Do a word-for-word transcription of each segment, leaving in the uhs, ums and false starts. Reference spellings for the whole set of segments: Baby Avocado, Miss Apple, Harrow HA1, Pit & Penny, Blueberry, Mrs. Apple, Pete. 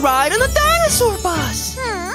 ride on a dinosaur bus. Hmm.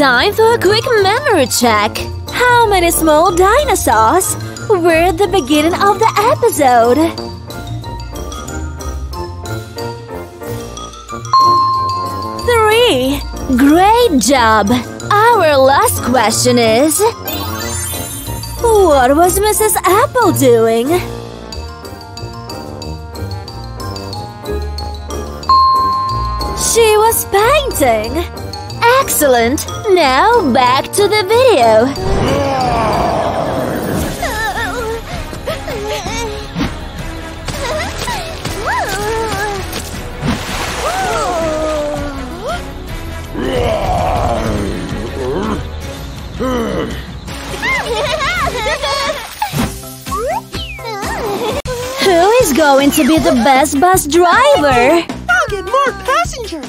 Time for a quick memory check. How many small dinosaurs were at the beginning of the episode? Three. Great job. Our last question is, what was Missus Apple doing? She was painting. Excellent! Now back to the video! Who is going to be the best bus driver? I'll get more passengers!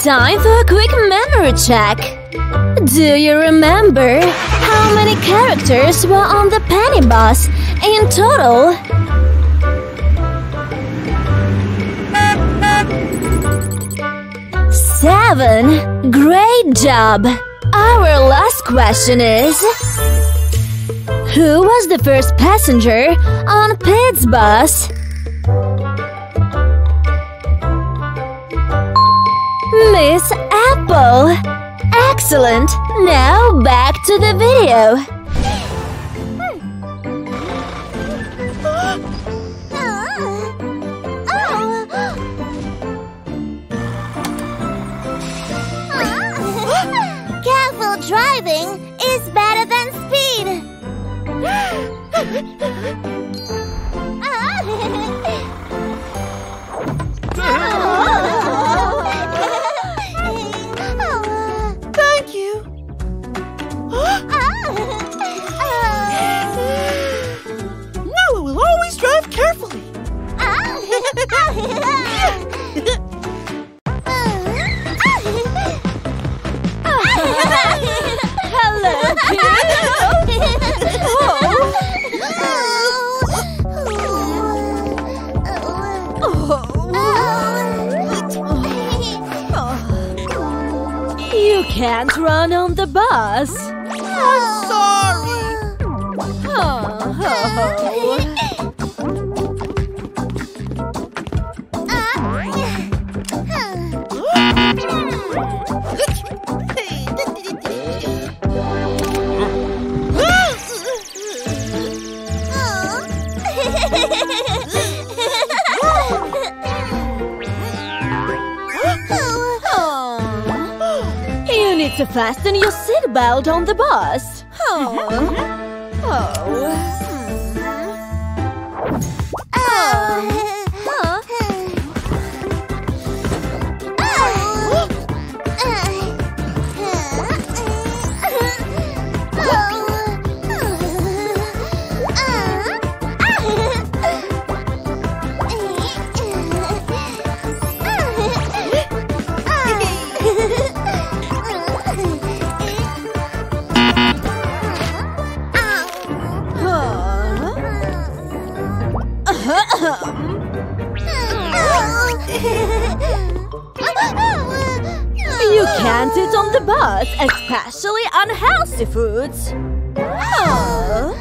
Time for a quick memory check. Do you remember how many characters were on the penny bus in total? Seven. Great job. Our last question is, who was the first passenger on Pete's bus? Miss Apple! Excellent! Now back to the video! Careful driving is better than speed! Hello, Pete. Oh. Oh. You can't run on the bus. I'm sorry. Oh. Oh. To fasten your seatbelt on the bus. Oh. Oh. Oh. Oh. You can't eat on the bus, especially unhealthy foods. Oh. Oh.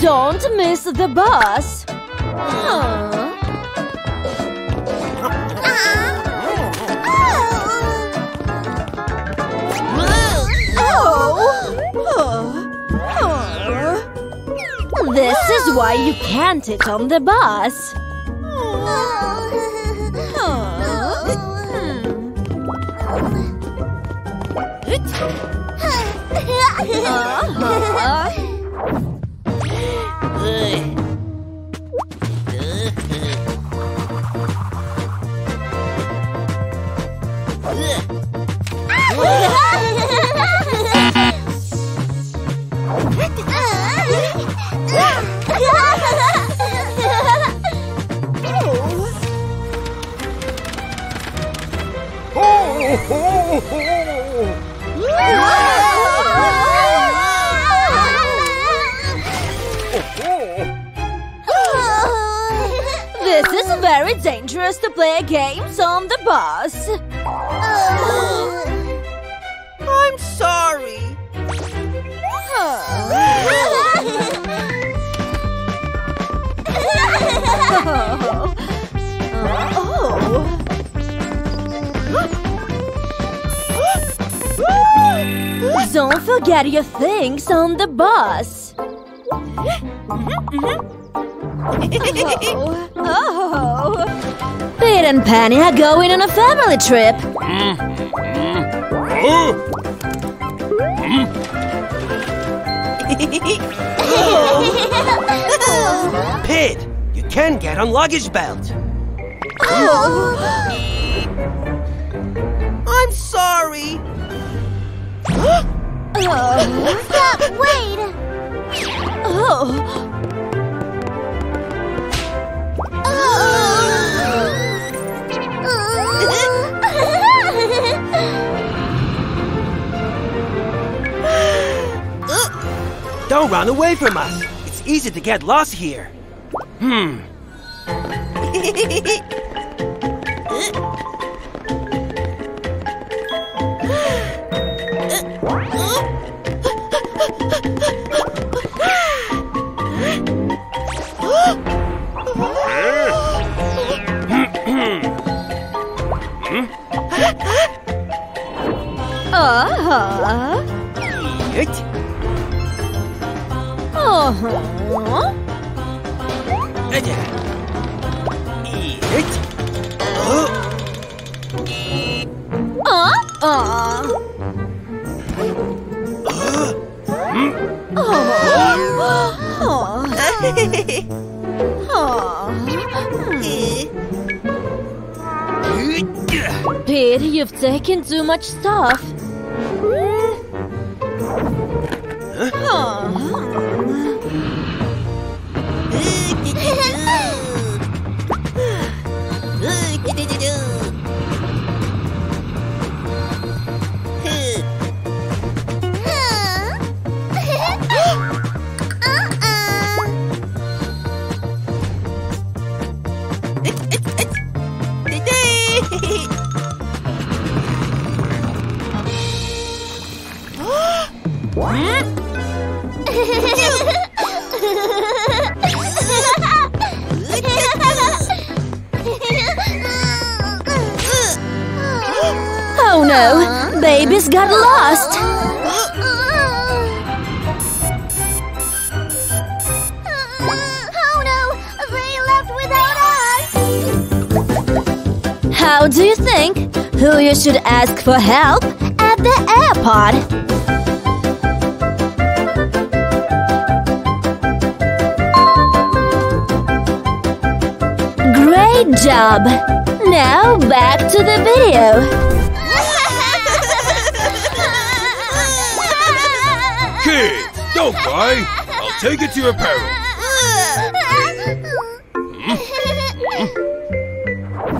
Don't miss the bus. Aww. This is why you can't sit on the bus. This is very dangerous to play games on the bus. I'm sorry. Oh. Oh. Oh. Don't forget your things on the bus. Oh. Oh. Pete and Penny are going on a family trip. Oh. Pete, you can get on luggage belt. Oh. I'm sorry. Oh. Stop, wait. Oh. Don't run away from us. It's easy to get lost here. Hmm. Uh-huh. It. Uh-huh. It. It. Uh-huh. Uh-huh. Pete, you've taken too much stuff. Huh? Oh. Oh no, babies got lost. Oh no, they left without us. How do you think who you should ask for help at the airport? Great job! Now back to the video! Kids, don't cry! I'll take it to your parents!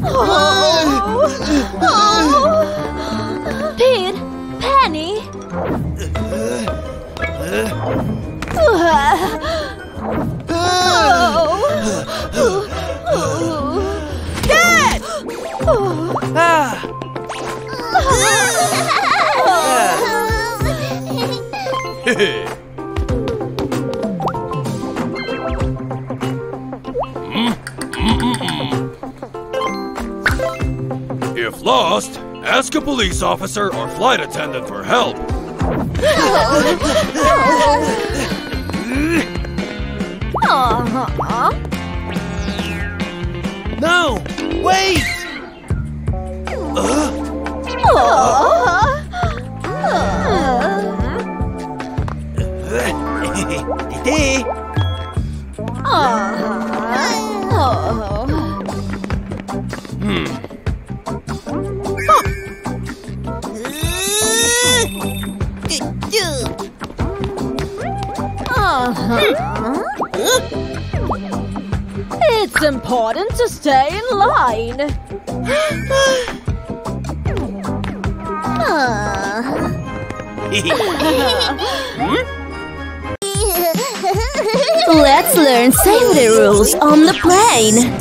Oh. Oh. Pete, Penny! Oh. Ah. Ah. If lost, ask a police officer or flight attendant for help. No! Wait! Uh. Oh. Oh. Hmm. It's important to stay in line. Let's learn safety rules on the plane.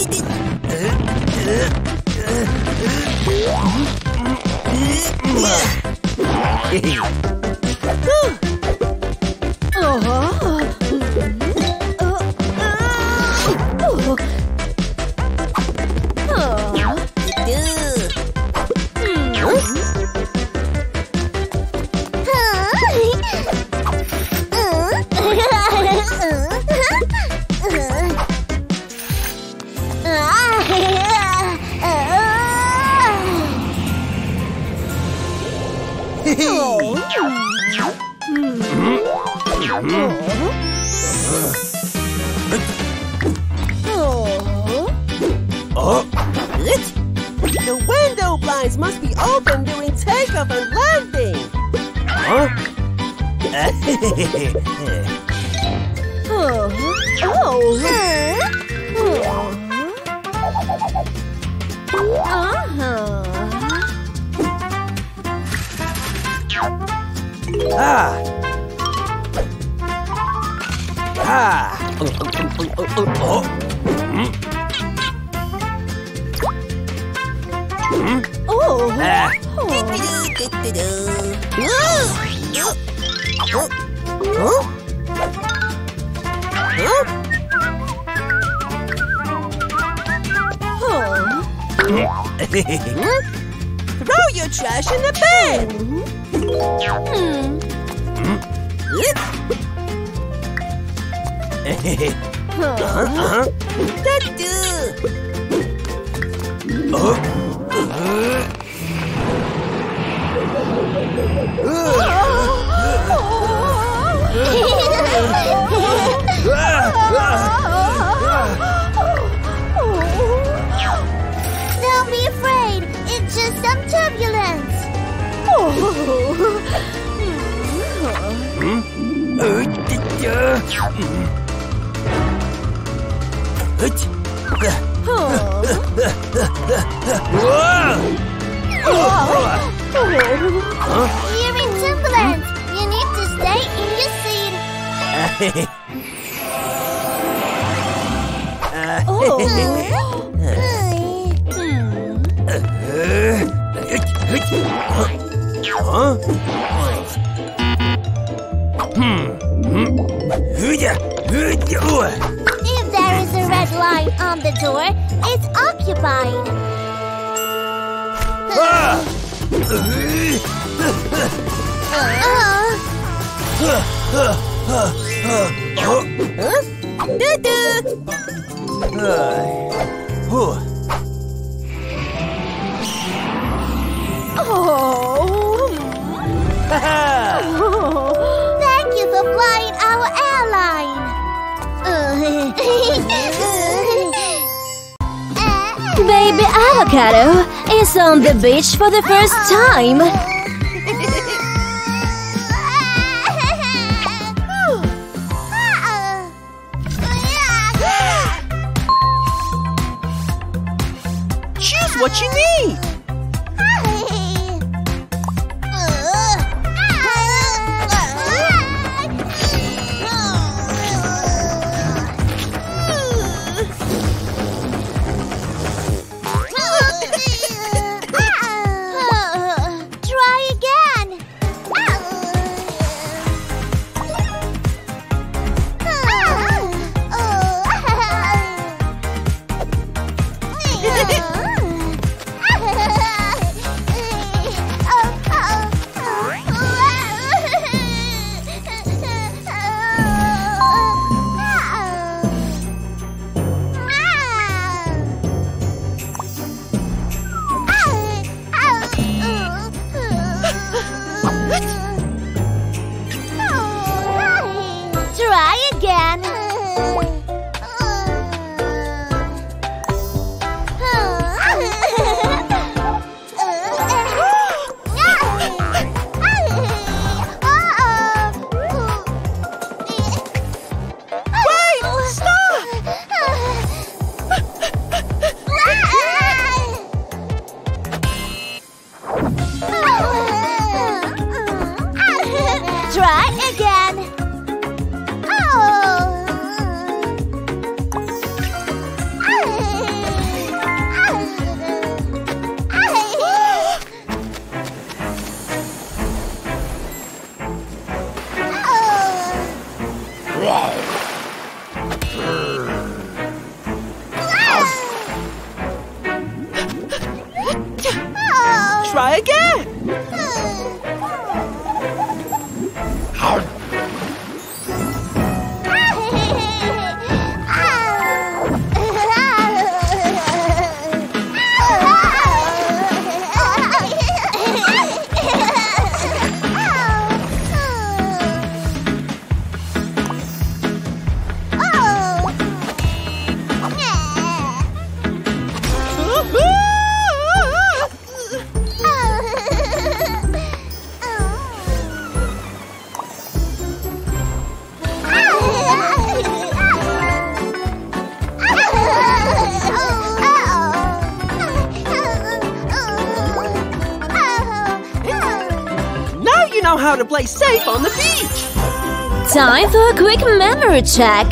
The window blinds must be open during takeoff and landing. Huh? Oh. Oh. Uh-huh. Ah. Ah. Oh, oh, oh, oh, oh, oh. Hmm? Hmm? Oh. Ah. Oh. Huh? Oh. Throw your trash in the bin. Hmm. Huh? Huh? Don't be afraid. It's just some turbulence. You're in turbulence. You need to stay in your seat. If there is a red line on the door, it's occupied. Uh-oh. Oh. Thank you for flying our airline. Baby Avocado is on the beach for the first time. What you need? Try again. Try again. Oh. how to play safe on the beach! Time for a quick memory check!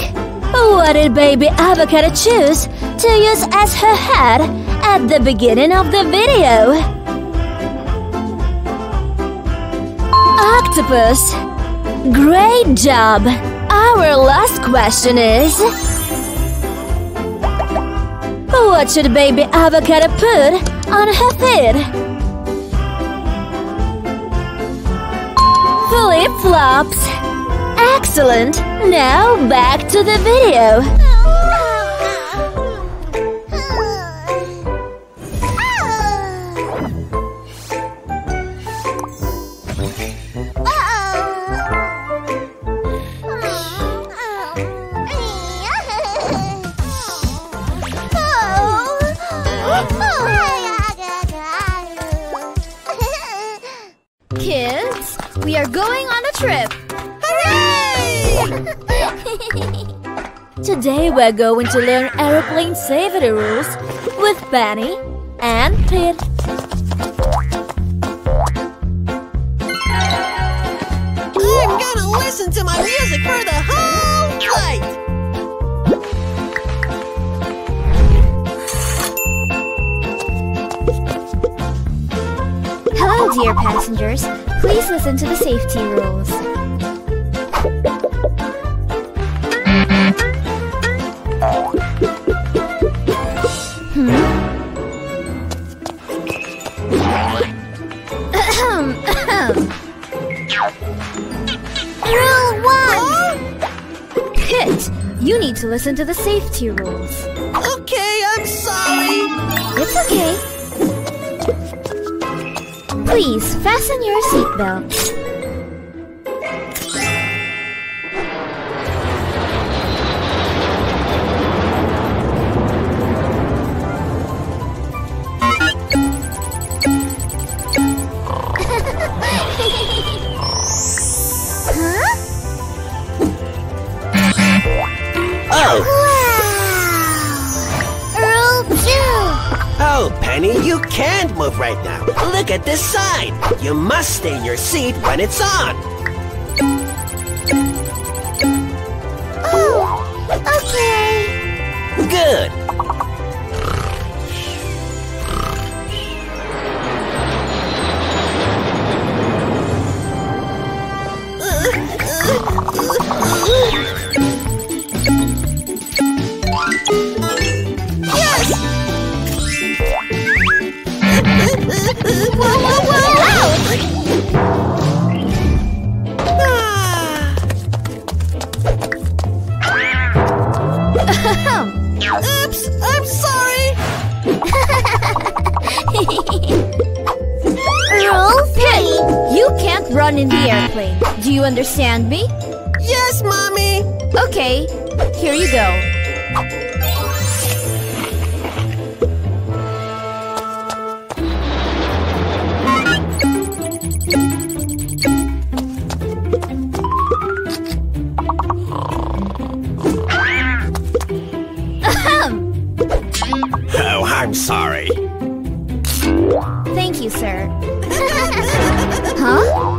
What did Baby Avocado choose to use as her head at the beginning of the video? Octopus! Great job! Our last question is… what should Baby Avocado put on her feet? Flip-flops! Excellent! Now back to the video! Today we're going to learn airplane safety rules with Penny and Pete. I'm gonna listen to my music for the whole flight! Hello, dear passengers. Please listen to the safety rules. You need to listen to the safety rules. Okay, I'm sorry. It's okay. Please fasten your seatbelt. You can't move right now. Look at this sign. You must stay in your seat when it's on. Oh, okay. Good. In the airplane. Do you understand me? Yes, Mommy! Okay, here you go. Oh, I'm sorry. Thank you, sir. Huh?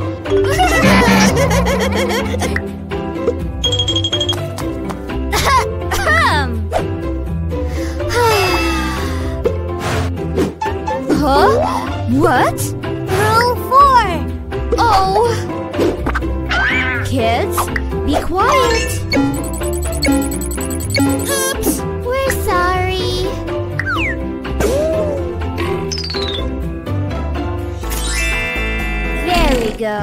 Huh? What? Rule four. Oh. Kids, be quiet. Oops, we're sorry. There we go.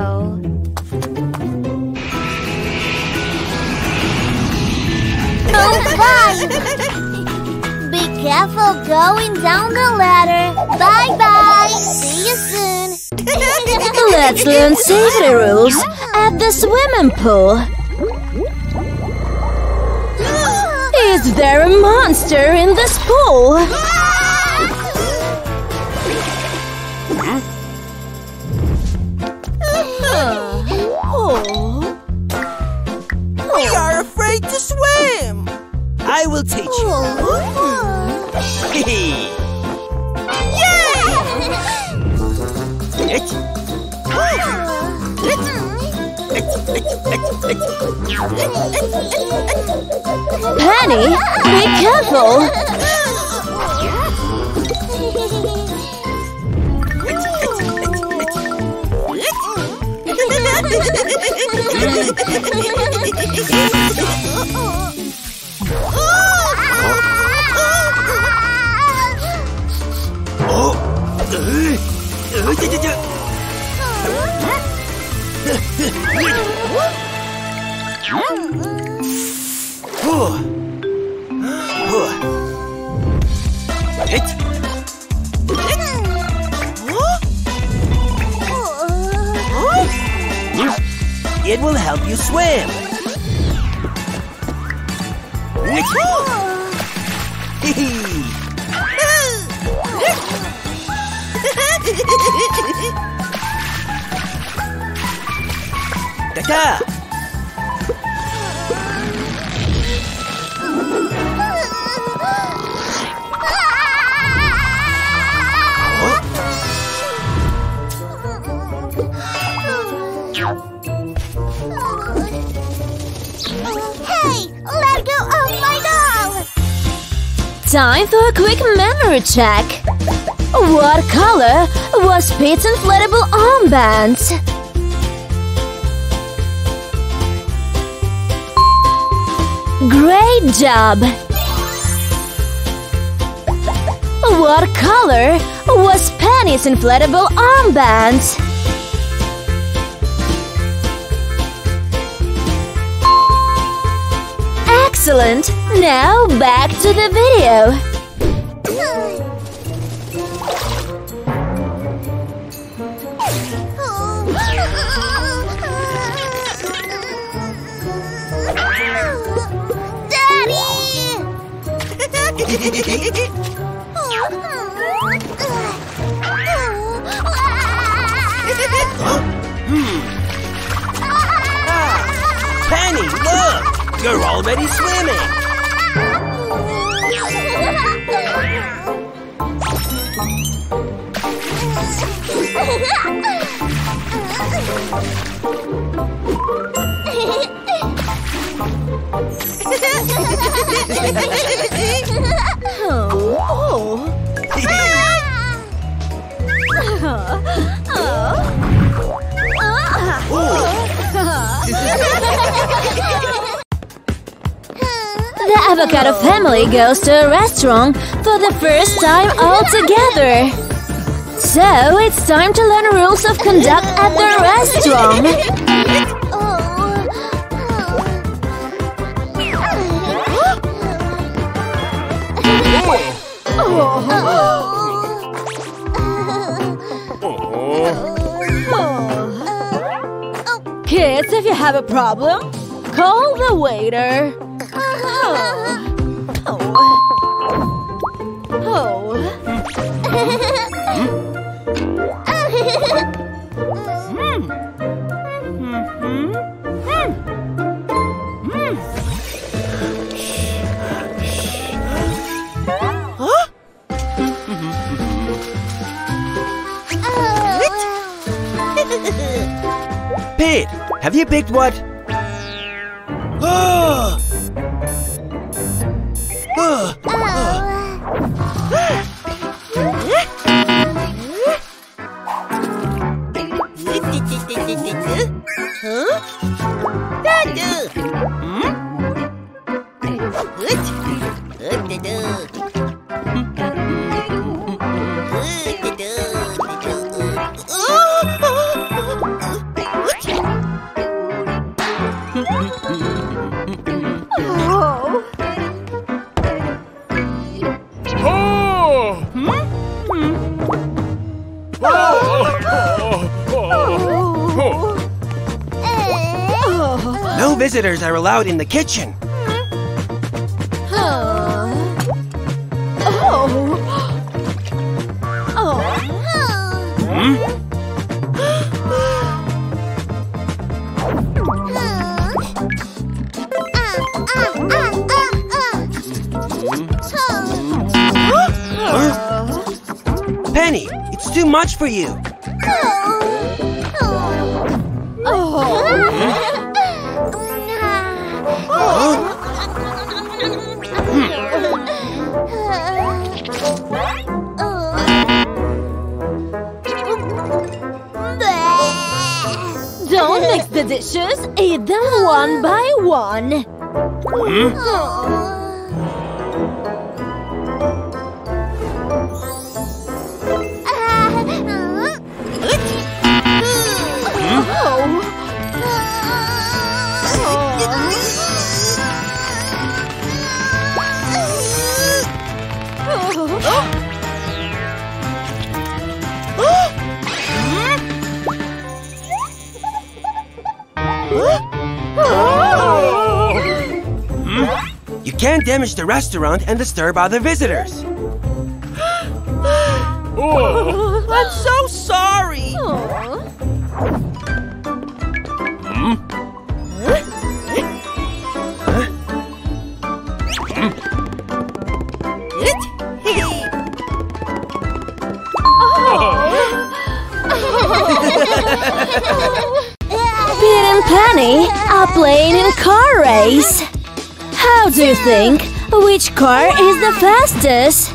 Be careful going down the ladder. Bye-bye. See you soon. Let's learn safety rules at the swimming pool. Is there a monster in this pool? We are afraid to swim. I will teach you. Yay! Penny, be careful! It will help you swim. Ta-ta! Time for a quick memory check. What color was Pete's inflatable armbands? Great job! What color was Penny's inflatable armbands? Excellent! Now back to the video! Daddy! Huh? Hmm. Ah, Penny, look! You're already swimming! Oh. Oh. The avocado family goes to a restaurant for the first time all together. So it's time to learn rules of conduct at the restaurant. Kids, if you have a problem, call the waiter. Oh. Oh. Oh. Pete, have you picked what? Oh. Visitors are allowed in the kitchen. Penny, it's too much for you. Don't mix the dishes. Eat them one by one. Hmm? Oh. You can't damage the restaurant and disturb other visitors. Oh. I'm so sorry. Oh. Hmm? Penny are playing in a car race. How do you think? Which car is the fastest?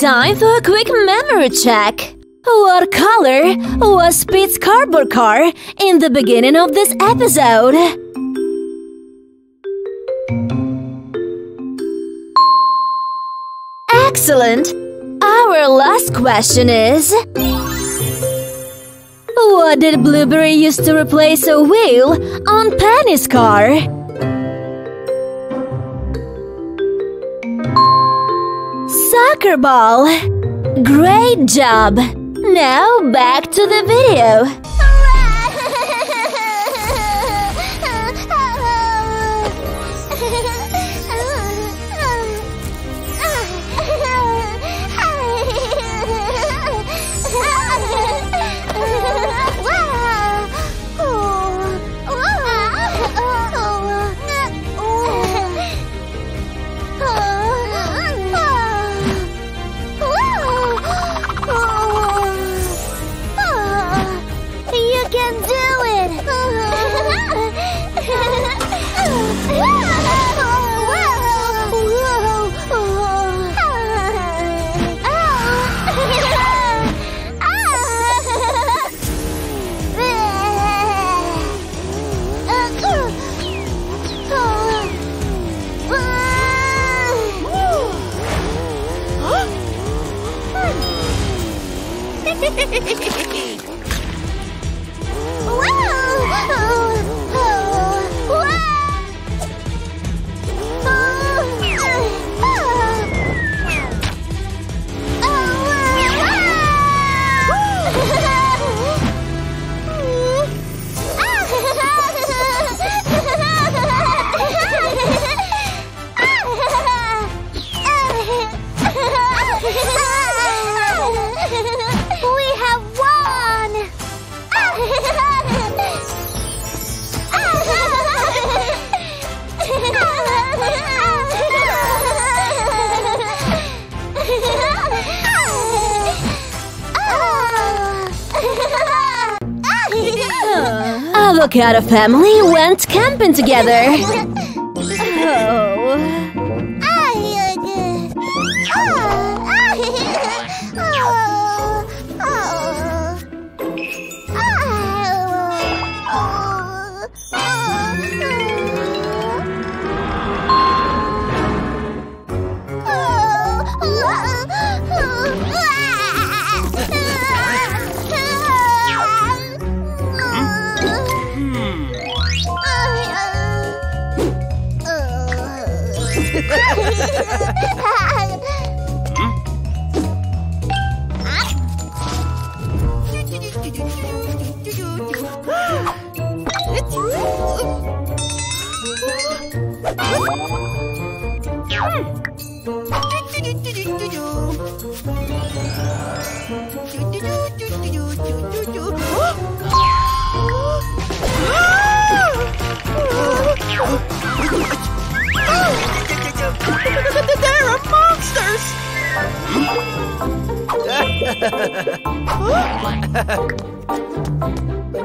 Time for a quick memory check. What color was Pete's cardboard car in the beginning of this episode? Excellent! Our last question is… what did Blueberry use to replace a wheel on Penny's car? soccer ball! Great job! Now back to the video! Avocado family went camping together.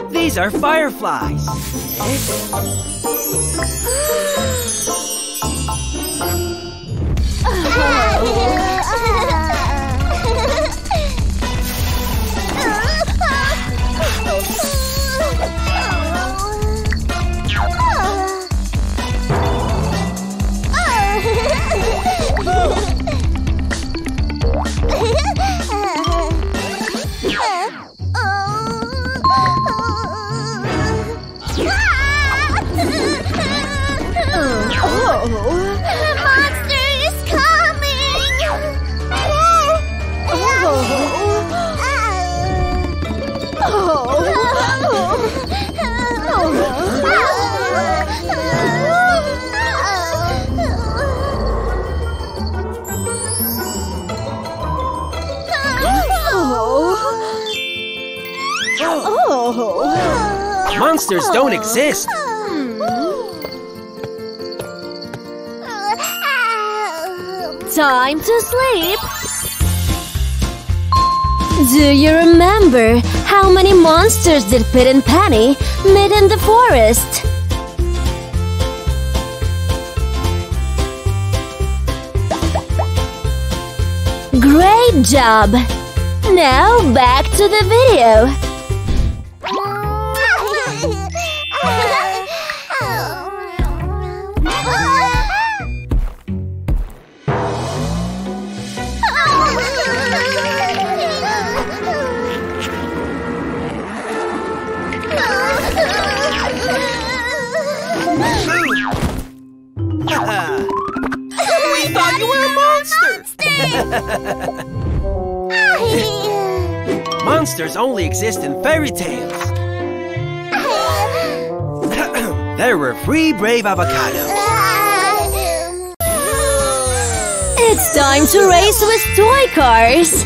These are fireflies. Monsters don't exist! Time to sleep! Do you remember how many monsters did Pit and Penny meet in the forest? Great job! Now back to the video! We thought you were a monster! Monster! Monsters only exist in fairy tales. There were three brave avocados. It's time to race with toy cars.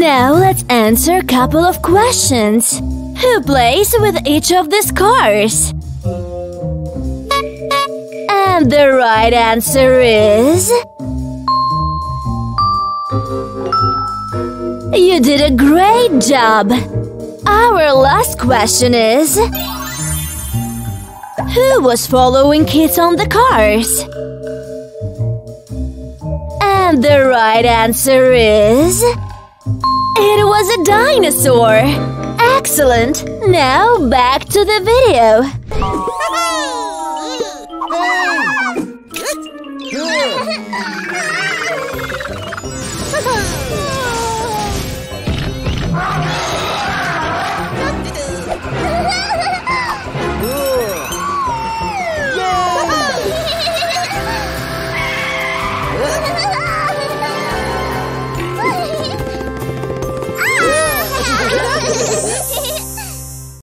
Now let's answer a couple of questions. Who plays with each of these cars? And the right answer is… You did a great job! Our last question is… Who was following kids on the cars? And the right answer is… It was a dinosaur! Excellent! Now back to the video!